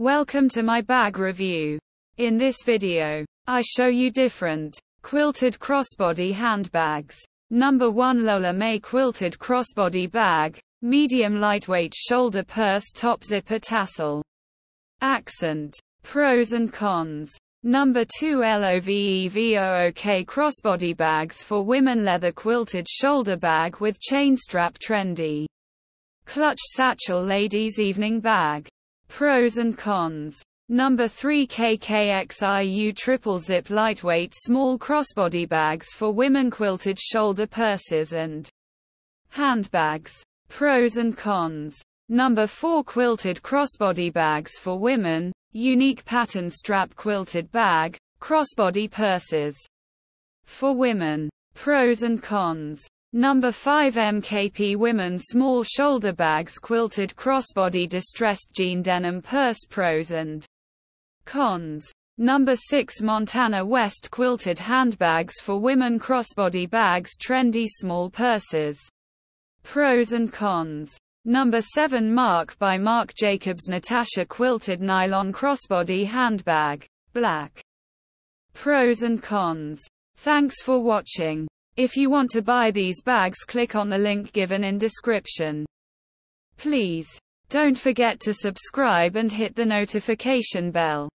Welcome to my bag review. In this video, I show you different quilted crossbody handbags. Number 1, Lola Mae quilted crossbody bag, medium lightweight, shoulder purse, top zipper, tassel accent. Pros and cons. Number 2, LOVEVOOK crossbody bags for women, leather quilted shoulder bag with chain strap, trendy clutch satchel, ladies evening bag. Pros and cons. Number 3, KKXIU triple zip lightweight small crossbody bags for women, quilted shoulder purses and handbags. Pros and cons. Number 4, quilted crossbody bags for women, unique pattern strap quilted bag, crossbody purses for women. Pros and cons. Number 5, MKP women small shoulder bags, quilted crossbody distressed jean denim purse. Pros and cons. Number 6, Montana West quilted handbags for women, crossbody bags, trendy small purses. Pros and cons. Number 7, Marc by Marc Jacobs Natasha quilted nylon crossbody handbag, black. Pros and cons. Thanks for watching. If you want to buy these bags, click on the link given in description. Please don't forget to subscribe and hit the notification bell.